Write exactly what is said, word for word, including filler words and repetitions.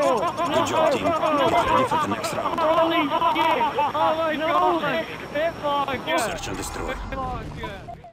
Good job, team. Get ready for the next round. Holy shit! Oh my god! Search and destroy.